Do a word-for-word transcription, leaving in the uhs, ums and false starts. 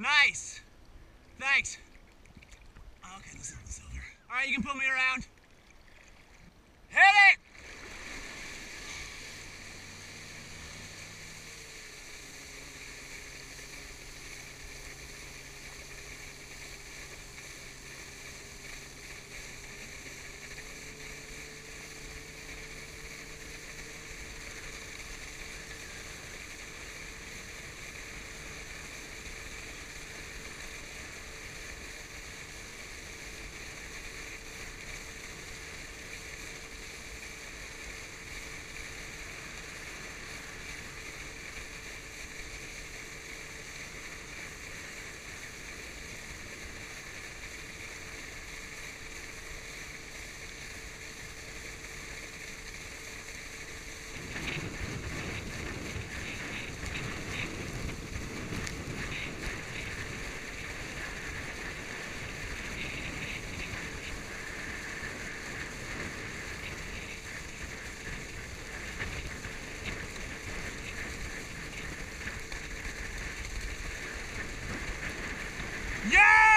Nice. Thanks. Okay, let's hold this over. All right, you can put me around. Hit it! Yeah!